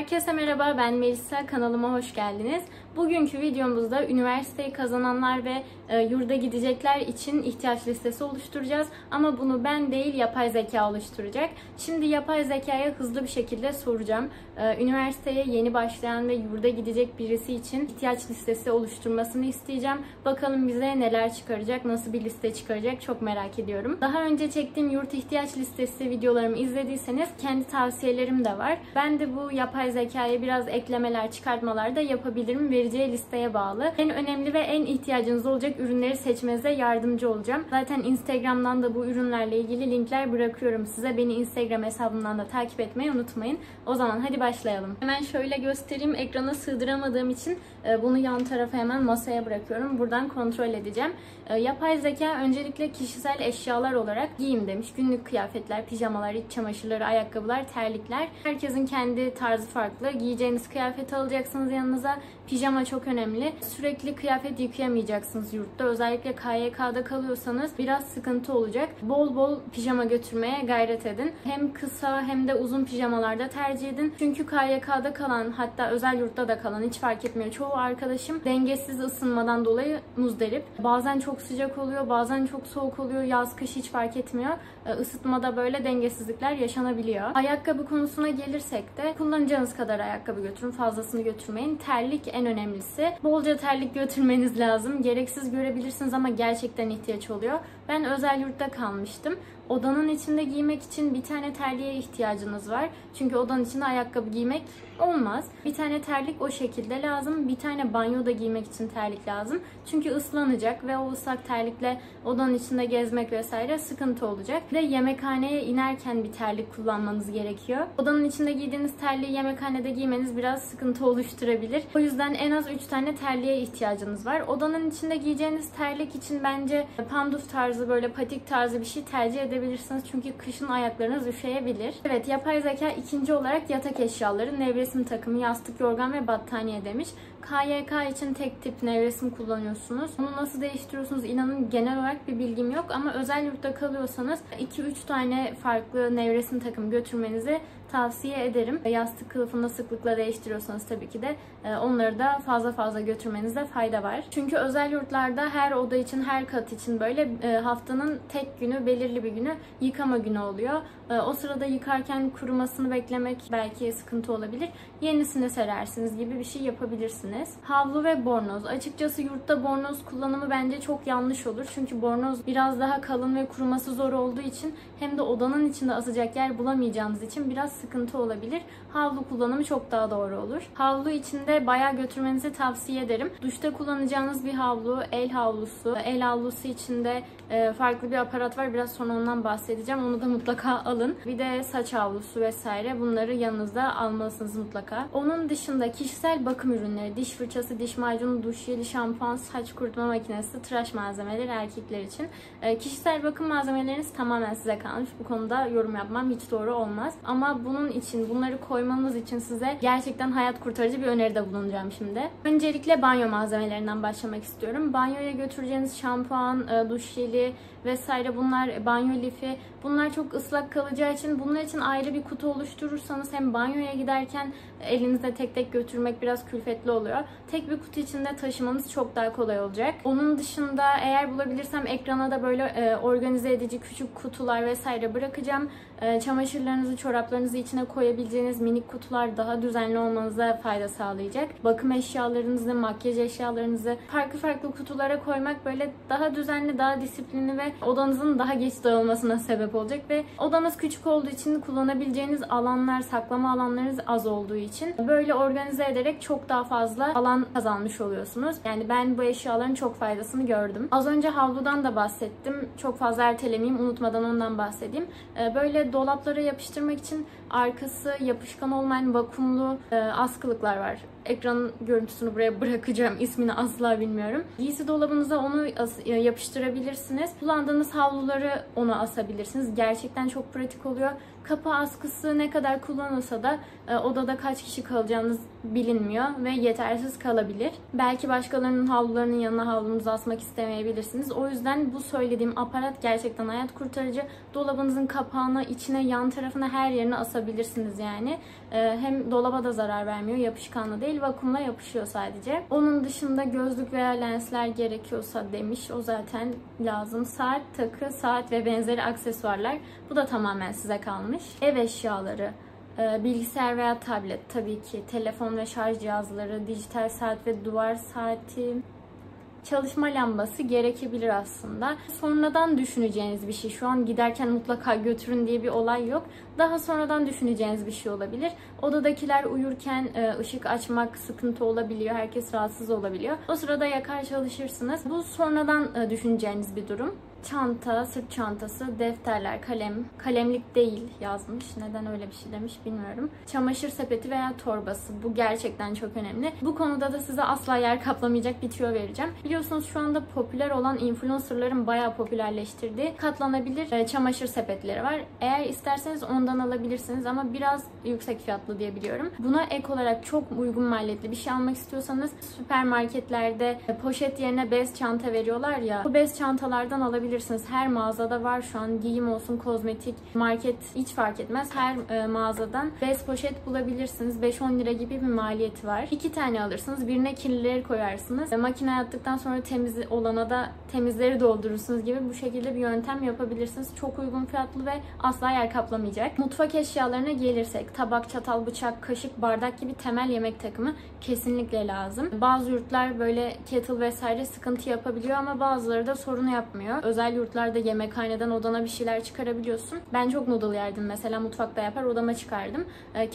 Herkese merhaba, ben Melissa, kanalıma hoş geldiniz. Bugünkü videomuzda üniversiteyi kazananlar ve yurda gidecekler için ihtiyaç listesi oluşturacağız. Ama bunu ben değil, yapay zeka oluşturacak. Şimdi yapay zekaya hızlı bir şekilde soracağım. Üniversiteye yeni başlayan ve yurda gidecek birisi için ihtiyaç listesi oluşturmasını isteyeceğim. Bakalım bize neler çıkaracak, nasıl bir liste çıkaracak, çok merak ediyorum. Daha önce çektiğim yurt ihtiyaç listesi videolarımı izlediyseniz kendi tavsiyelerim de var. Ben de bu yapay zekaya biraz eklemeler, çıkartmalar da yapabilirim. Vereceği listeye bağlı. En önemli ve en ihtiyacınız olacak ürünleri seçmenize yardımcı olacağım. Zaten Instagram'dan da bu ürünlerle ilgili linkler bırakıyorum size. Beni Instagram hesabımdan da takip etmeyi unutmayın. O zaman hadi başlayalım. Hemen şöyle göstereyim. Ekrana sığdıramadığım için bunu yan tarafa hemen masaya bırakıyorum. Buradan kontrol edeceğim. Yapay zeka öncelikle kişisel eşyalar olarak giyim demiş. Günlük kıyafetler, pijamalar, iç çamaşırları, ayakkabılar, terlikler. Herkesin kendi tarzı farklı. Giyeceğiniz kıyafeti alacaksınız yanınıza. Pijama çok önemli. Sürekli kıyafet yıkayamayacaksınız yurtta. Özellikle KYK'da kalıyorsanız biraz sıkıntı olacak. Bol bol pijama götürmeye gayret edin. Hem kısa hem de uzun pijamalarda tercih edin. Çünkü KYK'da kalan, hatta özel yurtta da kalan, hiç fark etmiyor çoğu arkadaşım dengesiz ısınmadan dolayı muzdarip. Bazen çok sıcak oluyor, bazen çok soğuk oluyor. Yaz, kış hiç fark etmiyor. Isıtmada böyle dengesizlikler yaşanabiliyor. Ayakkabı konusuna gelirsek de kullanacağınız kadar ayakkabı götürün. Fazlasını götürmeyin. Terlik en önemlisi. Bolca terlik götürmeniz lazım. Gereksiz görebilirsiniz ama gerçekten ihtiyaç oluyor. Ben özel yurtta kalmıştım. Odanın içinde giymek için bir tane terliğe ihtiyacınız var. Çünkü odanın içinde ayakkabı giymek olmaz. Bir tane terlik o şekilde lazım. Bir tane banyoda giymek için terlik lazım. Çünkü ıslanacak ve o ıslak terlikle odanın içinde gezmek vesaire sıkıntı olacak. Ve yemekhaneye inerken bir terlik kullanmanız gerekiyor. Odanın içinde giydiğiniz terliği yemekhanede giymeniz biraz sıkıntı oluşturabilir. O yüzden en az 3 tane terliğe ihtiyacınız var. Odanın içinde giyeceğiniz terlik için bence panduf tarzı, böyle patik tarzı bir şey tercih edebilirsiniz. Çünkü kışın ayaklarınız üşüyebilir. Evet, yapay zeka ikinci olarak yatak eşyaları, nevresim takımı, yastık, yorgan ve battaniye demiş. KYK için tek tip nevresim kullanıyorsunuz. Onu nasıl değiştiriyorsunuz inanın genel olarak bir bilgim yok ama özel yurtta kalıyorsanız 2-3 tane farklı nevresim takımı götürmenizi tavsiye ederim. Yastık kılıfını sıklıkla değiştiriyorsanız tabii ki de onları da fazla götürmenizde fayda var. Çünkü özel yurtlarda her oda için, her kat için böyle haftanın tek günü, belirli bir günü yıkama günü oluyor. O sırada yıkarken kurumasını beklemek belki sıkıntı olabilir. Yenisini serersiniz gibi bir şey yapabilirsiniz. Havlu ve bornoz. Açıkçası yurtta bornoz kullanımı bence çok yanlış olur. Çünkü bornoz biraz daha kalın ve kuruması zor olduğu için hem de odanın içinde asacak yer bulamayacağınız için biraz sıkıntı olabilir. Havlu kullanımı çok daha doğru olur. Havlu içinde bayağı götürmenizi tavsiye ederim. Duşta kullanacağınız bir havlu, el havlusu. El havlusu içinde farklı bir aparat var. Biraz sonra ondan bahsedeceğim. Onu da mutlaka alın. Bir de saç havlusu vesaire. Bunları yanınızda almalısınız mutlaka. Onun dışında kişisel bakım ürünleri, diş fırçası, diş macunu, duş jeli, şampuan, saç kurutma makinesi, tıraş malzemeleri erkekler için. Kişisel bakım malzemeleriniz tamamen size kalmış. Bu konuda yorum yapmam hiç doğru olmaz. Ama bunları koymanız için size gerçekten hayat kurtarıcı bir öneride bulunacağım şimdi. Öncelikle banyo malzemelerinden başlamak istiyorum. Banyoya götüreceğiniz şampuan, duş jeli vesaire, bunlar banyo lifi. Bunlar çok ıslak kalacağı için bunlar için ayrı bir kutu oluşturursanız hem banyoya giderken elinizde tek tek götürmek biraz külfetli oluyor. Tek bir kutu içinde taşımanız çok daha kolay olacak. Onun dışında eğer bulabilirsem ekrana da böyle organize edici küçük kutular vesaire bırakacağım. Çamaşırlarınızı, çoraplarınızı içine koyabileceğiniz minik kutular daha düzenli olmanıza fayda sağlayacak. Bakım eşyalarınızı, makyaj eşyalarınızı farklı farklı kutulara koymak böyle daha düzenli, daha disiplinli ve odanızın daha geç dağılmasına sebep olacak ve odanız küçük olduğu için kullanabileceğiniz alanlar, saklama alanlarınız az olduğu için böyle organize ederek çok daha fazla alan kazanmış oluyorsunuz. Yani ben bu eşyaların çok faydasını gördüm. Az önce havludan da bahsettim. Çok fazla ertelemeyeyim, unutmadan ondan bahsedeyim. Böyle dolaplara yapıştırmak için arkası yapışkan olmayan vakumlu askılıklar var. Ekranın görüntüsünü buraya bırakacağım. İsmini asla bilmiyorum. Giysi dolabınıza onu yapıştırabilirsiniz. Kullandığınız havluları ona asabilirsiniz. Gerçekten çok pratik oluyor. Kapağı askısı ne kadar kullanılsa da odada kaç kişi kalacağınız bilinmiyor ve yetersiz kalabilir. Belki başkalarının havlularının yanına havlunuzu asmak istemeyebilirsiniz. O yüzden bu söylediğim aparat gerçekten hayat kurtarıcı. Dolabınızın kapağına, içine, yan tarafına, her yerine asabilirsiniz. atabilirsiniz yani. Hem dolaba da zarar vermiyor. Yapışkanlı değil. Vakumla yapışıyor sadece. Onun dışında gözlük veya lensler gerekiyorsa demiş. O zaten lazım. Saat, takı, saat ve benzeri aksesuarlar. Bu da tamamen size kalmış. Ev eşyaları. Bilgisayar veya tablet tabii ki. Telefon ve şarj cihazları. Dijital saat ve duvar saati. Çalışma lambası gerekebilir aslında. Sonradan düşüneceğiniz bir şey. Şu an giderken mutlaka götürün diye bir olay yok. Daha sonradan düşüneceğiniz bir şey olabilir. Odadakiler uyurken ışık açmak sıkıntı olabiliyor. Herkes rahatsız olabiliyor. O sırada yakar çalışırsınız. Bu sonradan düşüneceğiniz bir durum. Çanta, sırt çantası, defterler, kalem. Kalemlik değil yazmış. Neden öyle bir şey demiş bilmiyorum. Çamaşır sepeti veya torbası. Bu gerçekten çok önemli. Bu konuda da size asla yer kaplamayacak bir tüyo vereceğim. Biliyorsunuz şu anda popüler olan influencerların bayağı popülerleştirdiği katlanabilir çamaşır sepetleri var. Eğer isterseniz ondan alabilirsiniz ama biraz yüksek fiyatlı diye biliyorum. Buna ek olarak çok uygun maliyetli bir şey almak istiyorsanız süpermarketlerde poşet yerine bez çanta veriyorlar ya. Bu bez çantalardan alabilirsiniz. Her mağazada var şu an, giyim olsun, kozmetik, market hiç fark etmez. Her mağazadan bez poşet bulabilirsiniz. 5-10 lira gibi bir maliyeti var. 2 tane alırsınız. Birine kirlileri koyarsınız. Makineye attıktan sonra temiz olana da temizleri doldurursunuz gibi, bu şekilde bir yöntem yapabilirsiniz. Çok uygun fiyatlı ve asla yer kaplamayacak. Mutfak eşyalarına gelirsek tabak, çatal, bıçak, kaşık, bardak gibi temel yemek takımı kesinlikle lazım. Bazı yurtlar böyle kettle vesaire sıkıntı yapabiliyor ama bazıları da sorunu yapmıyor. Özel yurtlarda yemekhaneden odana bir şeyler çıkarabiliyorsun. Ben çok noodle yerdim mesela, mutfakta yapar odama çıkardım.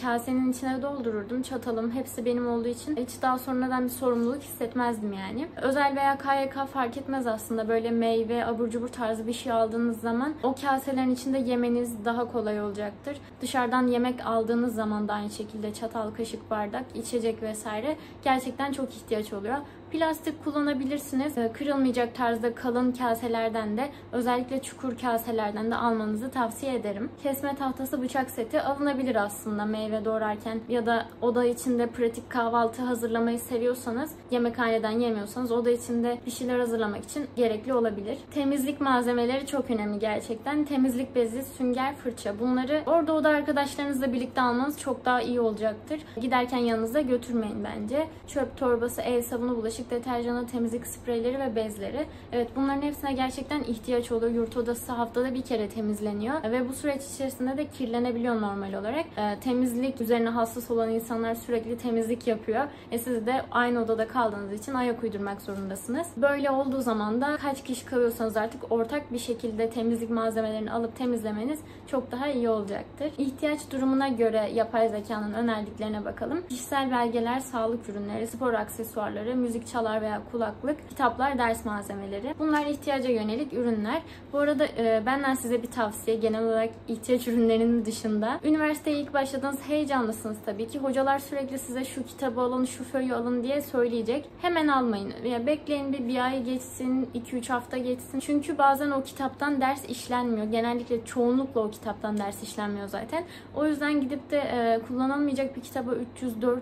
Kasenin içine doldururdum. Çatalım hepsi benim olduğu için hiç daha sonradan bir sorumluluk hissetmezdim yani. Özel veya KYK fark etmez aslında, böyle meyve, abur cubur tarzı bir şey aldığınız zaman o kaselerin içinde yemeniz daha kolay olacaktır. Dışarıdan yemek aldığınız zaman da aynı şekilde çatal, kaşık, bardak, içecek vesaire gerçekten çok ihtiyaç oluyor. Plastik kullanabilirsiniz. Kırılmayacak tarzda kalın kaselerden de, özellikle çukur kaselerden de almanızı tavsiye ederim. Kesme tahtası, bıçak seti alınabilir aslında meyve doğrarken ya da oda içinde pratik kahvaltı hazırlamayı seviyorsanız, yemekhaneden yemiyorsanız oda içinde bir şeyler hazırlamak için gerekli olabilir. Temizlik malzemeleri çok önemli gerçekten. Temizlik bezi, sünger, fırça, bunları orada oda arkadaşlarınızla birlikte almanız çok daha iyi olacaktır. Giderken yanınıza götürmeyin bence. Çöp torbası, el sabunu, bulaşık deterjanı, temizlik spreyleri ve bezleri. Evet, bunların hepsine gerçekten ihtiyaç oluyor. Yurt odası haftada bir kere temizleniyor ve bu süreç içerisinde de kirlenebiliyor normal olarak. Temizlik üzerine hassas olan insanlar sürekli temizlik yapıyor. Siz de aynı odada kaldığınız için ayak uydurmak zorundasınız. Böyle olduğu zaman da kaç kişi kalıyorsanız artık ortak bir şekilde temizlik malzemelerini alıp temizlemeniz çok daha iyi olacaktır. İhtiyaç durumuna göre yapay zekanın önerdiklerine bakalım. Kişisel belgeler, sağlık ürünleri, spor aksesuarları, müzik çalar veya kulaklık, kitaplar, ders malzemeleri. Bunlar ihtiyaca yönelik ürünler. Bu arada benden size bir tavsiye, genel olarak ihtiyaç ürünlerinin dışında. Üniversiteye ilk başladığınız heyecanlısınız tabii ki. Hocalar sürekli size şu kitabı alın, şu föyü alın diye söyleyecek. Hemen almayın. Ya bekleyin bir ay geçsin, 2-3 hafta geçsin. Çünkü bazen o kitaptan ders işlenmiyor. Genellikle çoğunlukla o kitaptan ders işlenmiyor zaten. O yüzden gidip de kullanılmayacak bir kitaba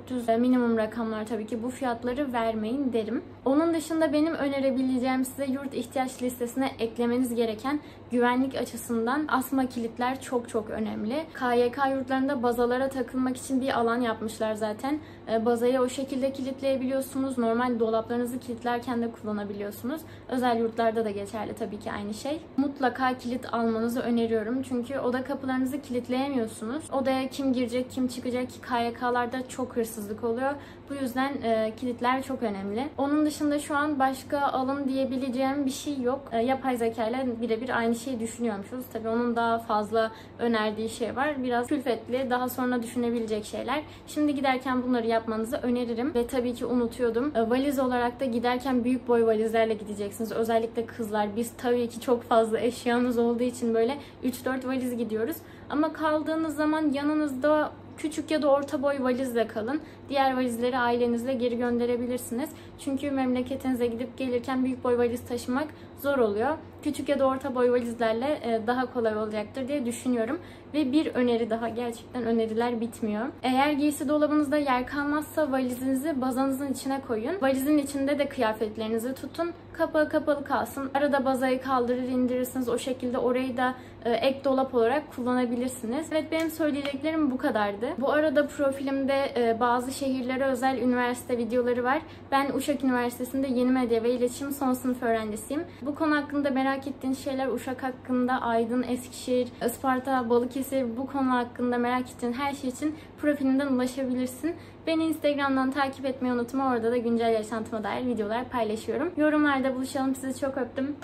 300-400 minimum rakamlar tabii ki bu fiyatları vermeyin derim. Onun dışında benim önerebileceğim size, yurt ihtiyaç listesine eklemeniz gereken güvenlik açısından asma kilitler çok önemli. KYK yurtlarında bazalara takılmak için bir alan yapmışlar zaten. Bazayı o şekilde kilitleyebiliyorsunuz. Normal dolaplarınızı kilitlerken de kullanabiliyorsunuz. Özel yurtlarda da geçerli tabii ki aynı şey. Mutlaka kilit almanızı öneriyorum. Çünkü oda kapılarınızı kilitleyemiyorsunuz. Odaya kim girecek, kim çıkacak, KYK'larda çok hırsızlık oluyor. Bu yüzden kilitler çok önemli. Onun dışında şu an başka alın diyebileceğim bir şey yok. Yapay zeka ile birebir aynı şeyi düşünüyormuşuz. Tabii onun daha fazla önerdiği şey var. Biraz külfetli, daha sonra düşünebilecek şeyler. Şimdi giderken bunları yapmanızı öneririm. Ve tabii ki unutuyordum. Valiz olarak da giderken büyük boy valizlerle gideceksiniz. Özellikle kızlar. Biz tabii ki çok fazla eşyamız olduğu için böyle 3-4 valiz gidiyoruz. Ama kaldığınız zaman yanınızda küçük ya da orta boy valizle kalın. Diğer valizleri ailenizle geri gönderebilirsiniz. Çünkü memleketinize gidip gelirken büyük boy valiz taşımak zor oluyor. Küçük ya da orta boy valizlerle daha kolay olacaktır diye düşünüyorum. Ve bir öneri daha, gerçekten öneriler bitmiyor. Eğer giysi dolabınızda yer kalmazsa valizinizi bazanızın içine koyun. Valizin içinde de kıyafetlerinizi tutun. Kapağı kapalı kalsın. Arada bazayı kaldırır indirirsiniz. O şekilde orayı da ek dolap olarak kullanabilirsiniz. Evet, benim söyleyeceklerim bu kadardı. Bu arada profilimde bazı şehirlere özel üniversite videoları var. Ben Uşak Üniversitesi'nde yeni medya ve iletişim son sınıf öğrencisiyim. Bu konu hakkında merak ettiğiniz şeyler, Uşak hakkında, Aydın, Eskişehir, Isparta, Balıkesir, bu konu hakkında merak ettiğin her şey için profilimden ulaşabilirsin. Beni Instagram'dan takip etmeyi unutma. Orada da güncel yaşantıma dair videolar paylaşıyorum. Yorumlarda buluşalım. Sizi çok öptüm.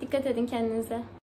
Dikkat edin kendinize.